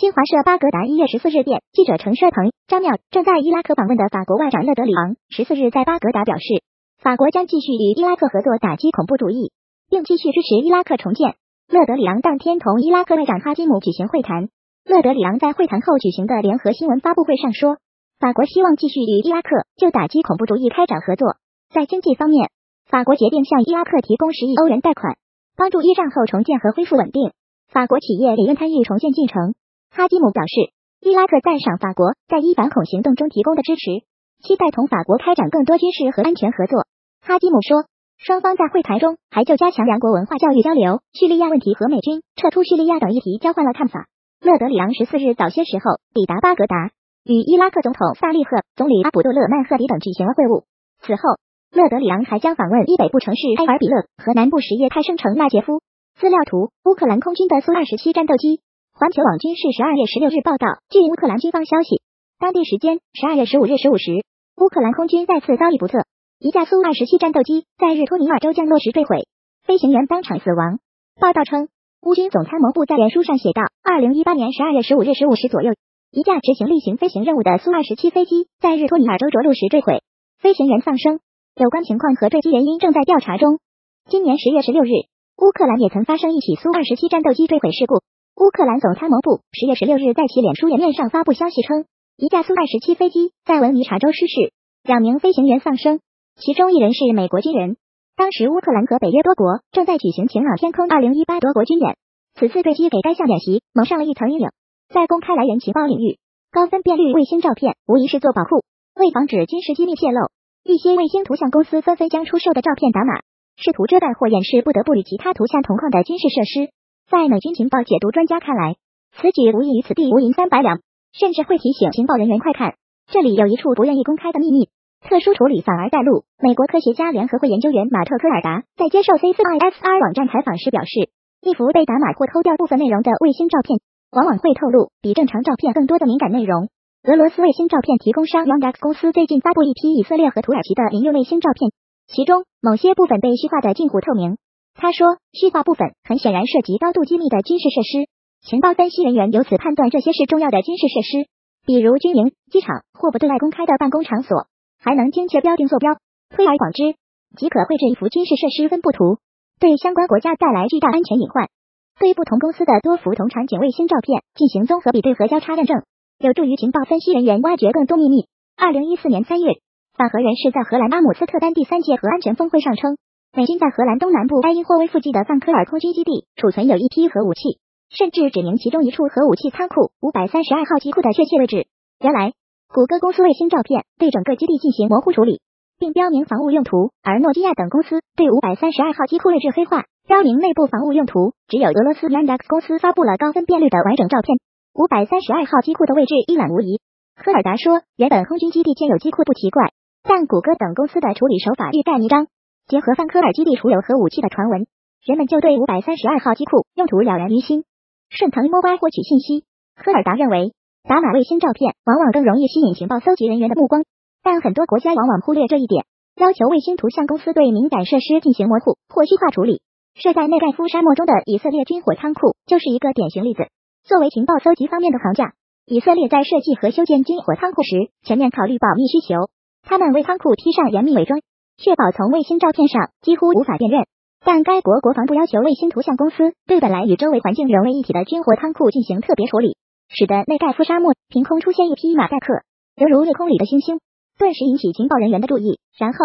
新华社巴格达1月14日电，记者程摄腾、张妙正在伊拉克访问的法国外长勒德里昂14日在巴格达表示，法国将继续与伊拉克合作打击恐怖主义，并继续支持伊拉克重建。勒德里昂当天同伊拉克外长哈基姆举行会谈。勒德里昂在会谈后举行的联合新闻发布会上说，法国希望继续与伊拉克就打击恐怖主义开展合作。在经济方面，法国决定向伊拉克提供10亿欧元贷款，帮助伊战后重建和恢复稳定。法国企业也愿参与重建进程。哈基姆表示，伊拉克赞赏法国在伊反恐行动中提供的支持，期待同法国开展更多军事和安全合作。哈基姆说，双方在会谈中还就加强两国文化教育交流、叙利亚问题和美军撤出叙利亚等议题交换了看法。勒德里昂14日早些时候抵达巴格达，与伊拉克总统萨利赫、总理阿卜杜勒曼·赫迪等举行了会晤。此后，勒德里昂还将访问伊北部城市埃尔比勒和南部什叶派圣城纳杰夫。资料图：乌克兰空军的苏-27战斗机。环球网军事12月16日报道，据乌克兰军方消息，当地时间12月15日15时，乌克兰空军再次遭遇不测，一架苏-27战斗机在日托尼亚州降落时坠毁，飞行员当场死亡。报道称，乌军总参谋部在脸书上写道，2018年12月15日15时左右，一架执行例行飞行任务的苏-27飞机在日托尼亚州着陆时坠毁，飞行员丧生，有关情况和坠机原因正在调查中。今年10月16日，乌克兰也曾发生一起苏-27战斗机坠毁事故。乌克兰总参谋部10月16日在其脸书页面上发布消息称，一架苏-27飞机在文尼察州失事，2名飞行员丧生，其中1人是美国军人。当时乌克兰和北约多国正在举行“晴朗天空2018多国军演”，此次坠机给该项演习蒙上了一层阴影。在公开来源情报领域，高分辨率卫星照片无疑是做保护。为防止军事机密泄露，一些卫星图像公司纷纷将出售的照片打码，试图遮盖或掩饰不得不与其他图像同框的军事设施。在美军情报解读专家看来，此举无异于此地无银三百两，甚至会提醒情报人员快看，这里有一处不愿意公开的秘密。特殊处理反而带路。美国科学家联合会研究员马特·科尔达在接受 C4ISR 网站采访时表示，一幅被打码或抠掉部分内容的卫星照片，往往会透露比正常照片更多的敏感内容。俄罗斯卫星照片提供商 Yandex 公司最近发布一批以色列和土耳其的民用卫星照片，其中某些部分被虚化的近乎透明。他说，虚化部分很显然涉及高度机密的军事设施，情报分析人员由此判断这些是重要的军事设施，比如军营、机场或不对外公开的办公场所，还能精确标定坐标，推而广之，即可绘制一幅军事设施分布图，对相关国家带来巨大安全隐患。对不同公司的多幅同场景卫星照片进行综合比对和交叉验证，有助于情报分析人员挖掘更多秘密。2014年3月，法核人士在荷兰阿姆斯特丹第3届核安全峰会上称，美军在荷兰东南部埃因霍威附近的范科尔空军基地储存有一批核武器，甚至指明其中一处核武器仓库532号机库的确切位置。原来，谷歌公司卫星照片对整个基地进行模糊处理，并标明防务用途，而诺基亚等公司对532号机库位置黑化，标明内部防务用途。只有俄罗斯 Yandex 公司发布了高分辨率的完整照片，532号机库的位置一览无遗。科尔达说，原本空军基地建有机库不奇怪，但谷歌等公司的处理手法欲盖弥彰。结合范科尔基地储有核武器的传闻，人们就对532号机库用途了然于心，顺藤摸瓜获取信息。科尔达认为，打码卫星照片往往更容易吸引情报搜集人员的目光，但很多国家往往忽略这一点，要求卫星图像公司对敏感设施进行模糊或虚化处理。设在内盖夫沙漠中的以色列军火仓库就是一个典型例子。作为情报搜集方面的行家，以色列在设计和修建军火仓库时，全面考虑保密需求，他们为仓库披上严密伪装，确保从卫星照片上几乎无法辨认，但该国国防部要求卫星图像公司对本来与周围环境融为一体的军火仓库进行特别处理，使得内盖夫沙漠凭空出现一批马赛克，犹如夜空里的星星，顿时引起情报人员的注意。然后，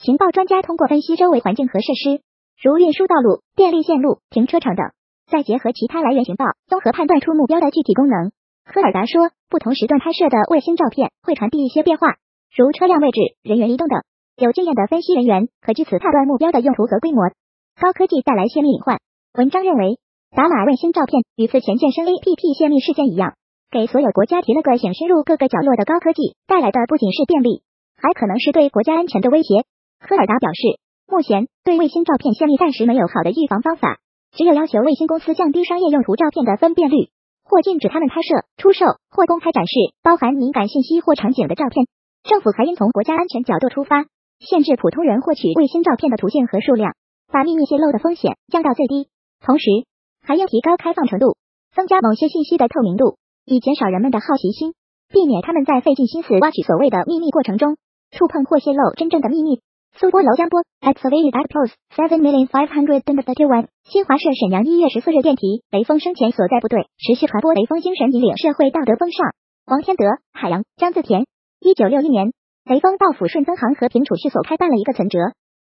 情报专家通过分析周围环境和设施，如运输道路、电力线路、停车场等，再结合其他来源情报，综合判断出目标的具体功能。科尔达说，不同时段拍摄的卫星照片会传递一些变化，如车辆位置、人员移动等。有经验的分析人员可据此判断目标的用途和规模。高科技带来泄密隐患。文章认为，打码卫星照片与此前健身 APP 泄密事件一样，给所有国家提了个醒，深入各个角落的高科技带来的不仅是便利，还可能是对国家安全的威胁。科尔达表示，目前对卫星照片泄密暂时没有好的预防方法，只有要求卫星公司降低商业用途照片的分辨率，或禁止他们拍摄、出售或公开展示包含敏感信息或场景的照片。政府还应从国家安全角度出发，限制普通人获取卫星照片的途径和数量，把秘密泄露的风险降到最低，同时还要提高开放程度，增加某些信息的透明度。以减少人们的好奇心，避免他们在费尽心思挖取所谓的秘密过程中触碰或泄露真正的秘密。苏波楼江波 excavated at post 7,531 新华社沈阳1月14日电题：雷锋生前所在部队持续传播雷锋精神，引领社会道德风尚。王天德、海洋、张自田。1961年，雷锋到抚顺分行和平储蓄所开办了一个存折，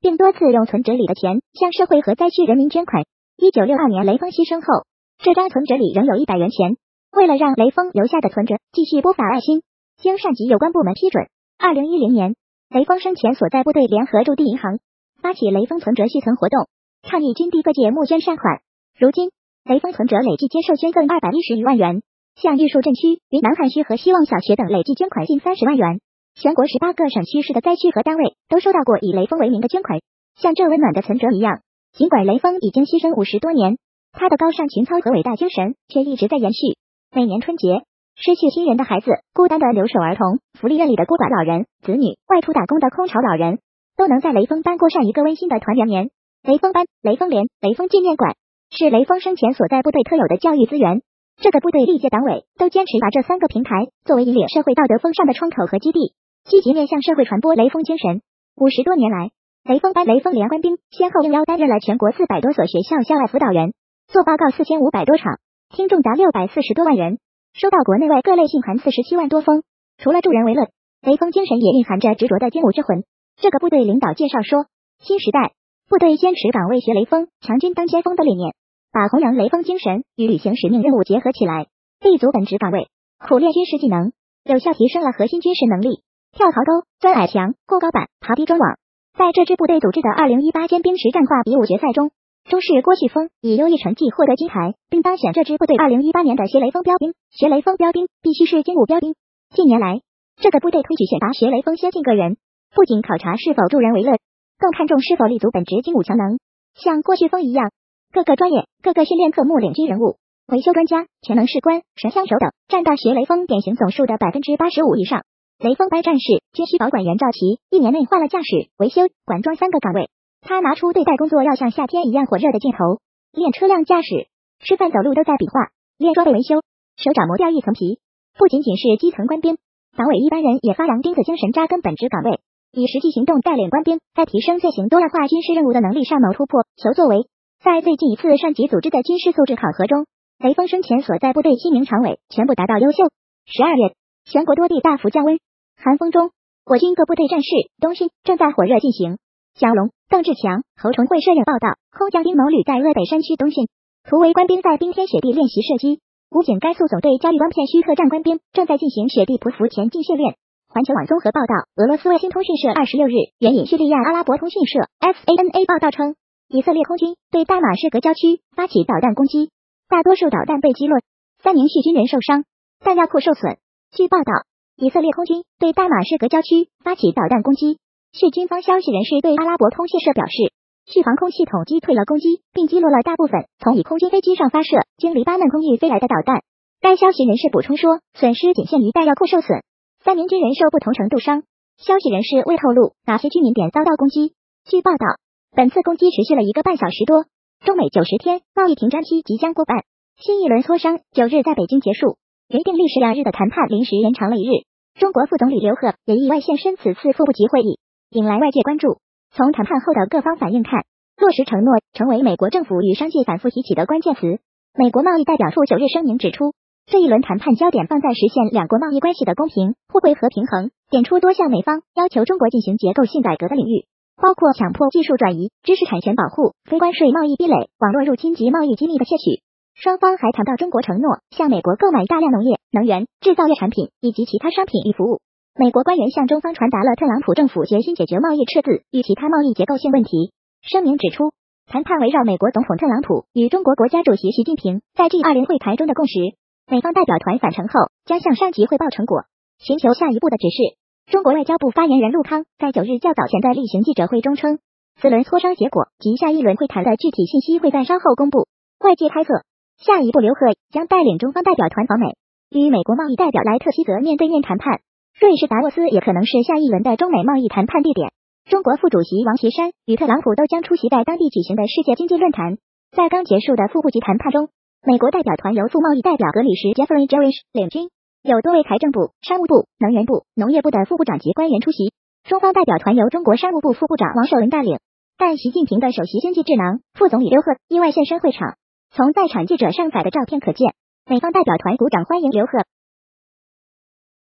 并多次用存折里的钱向社会和灾区人民捐款。1962年雷锋牺牲后，这张存折里仍有100元钱。为了让雷锋留下的存折继续播撒爱心，经上级有关部门批准，2010年，雷锋生前所在部队联合驻地银行发起雷锋存折续存活动，倡议军地各界募捐善款。如今，雷锋存折累计接受捐赠210余万元，向玉树镇区、云南汉区和希望小学等累计捐款近30万元。全国18个省区市的灾区和单位都收到过以雷锋为名的捐款。像这温暖的存折一样，尽管雷锋已经牺牲50多年，他的高尚情操和伟大精神却一直在延续。每年春节，失去亲人的孩子、孤单的留守儿童、福利院里的孤寡老人、子女外出打工的空巢老人，都能在雷锋班过上一个温馨的团圆年。雷锋班、雷锋连、雷锋纪念馆是雷锋生前所在部队特有的教育资源。这个部队历届党委都坚持把这3个平台作为引领社会道德风尚的窗口和基地，积极面向社会传播雷锋精神。50多年来，雷锋班、雷锋连官兵先后应邀担任了全国400多所学校校外辅导员，做报告4500多场，听众达640多万人，收到国内外各类信函47万多封。除了助人为乐，雷锋精神也蕴含着执着的精武之魂。这个部队领导介绍说，新时代部队坚持岗位学雷锋、强军当先锋的理念，把弘扬雷锋精神与履行使命任务结合起来，立足本职岗位，苦练军事技能，有效提升了核心军事能力。跳壕沟、钻矮墙、过高板、爬低砖网。在这支部队组织的2018尖兵实战化比武决赛中，中式郭旭峰以优异成绩获得金牌，并当选这支部队2018年的学雷锋标兵。学雷锋标兵必须是精武标兵。近年来，这个部队推举选拔学雷锋先进个人，不仅考察是否助人为乐，更看重是否立足本职精武强能。像郭旭峰一样，各个专业、各个训练科目领军人物、维修专家、全能士官、神枪手等占到学雷锋典型总数的 85% 以上。雷锋班战士军需保管员赵琦一年内换了驾驶、维修、管装3个岗位，他拿出对待工作要像夏天一样火热的劲头，练车辆驾驶，吃饭走路都在比划，练装备维修，手掌磨掉一层皮。不仅仅是基层官兵，党委一般人也发扬钉子精神，扎根本职岗位，以实际行动带领官兵在提升现行多样化军事任务的能力上谋突破、求作为。在最近一次上级组织的军事素质考核中，雷锋生前所在部队7名常委全部达到优秀。12月，全国多地大幅降温。寒风中，我军各部队战士冬训正在火热进行。小龙、邓志强、侯崇慧摄影报道，空降兵某旅在鄂北山区冬训，图为官兵在冰天雪地练习射击。武警甘肃总队嘉峪关片区特战官兵正在进行雪地匍匐前进训练。环球网综合报道，俄罗斯卫星通讯社26日援引叙利亚阿拉伯通讯社 SANA 报道称，以色列空军对大马士革郊区发起导弹攻击，大多数导弹被击落，3名叙军人受伤，弹药库受损。据报道，以色列空军对大马士革郊区发起导弹攻击。叙军方消息人士对阿拉伯通讯社表示，叙防空系统击退了攻击，并击落了大部分从以空军飞机上发射经黎巴嫩空域飞来的导弹。该消息人士补充说，损失仅限于弹药库受损，3名军人受不同程度伤。消息人士未透露哪些居民点遭到攻击。据报道，本次攻击持续了1个半小时多。中美90天贸易停战期即将过半，新一轮磋商9日在北京结束，原定历时2日的谈判临时延长了1日。中国副总理刘鹤也意外现身此次副部级会议，引来外界关注。从谈判后的各方反应看，落实承诺成为美国政府与商界反复提起的关键词。美国贸易代表处9日声明指出，这一轮谈判焦点放在实现两国贸易关系的公平、互惠和平衡，点出多项美方要求中国进行结构性改革的领域，包括强迫技术转移、知识产权保护、非关税贸易壁垒、网络入侵及贸易机密的窃取。双方还谈到中国承诺向美国购买大量农业、能源、制造业产品以及其他商品与服务。美国官员向中方传达了特朗普政府决心解决贸易赤字与其他贸易结构性问题。声明指出，谈判围绕美国总统特朗普与中国国家主席习近平在 G20 会谈中的共识。美方代表团返程后将向上级汇报成果，寻求下一步的指示。中国外交部发言人陆康在9日较早前的例行记者会中称，此轮磋商结果及下一轮会谈的具体信息会在稍后公布。外界猜测，下一步刘鹤将带领中方代表团访美，与美国贸易代表莱特希泽面对面谈判。瑞士达沃斯也可能是下一轮的中美贸易谈判地点。中国副主席王岐山与特朗普都将出席在当地举行的世界经济论坛。在刚结束的副部级谈判中，美国代表团由副贸易代表格里什 （Jeffrey Jerish） 领军，有多位财政部、商务部、能源部、农业部的副部长级官员出席。中方代表团由中国商务部副部长王受文带领，但习近平的首席经济智囊、副总理刘鹤意外现身会场。从在场记者上载的照片可见，美方代表团鼓掌欢迎刘鹤。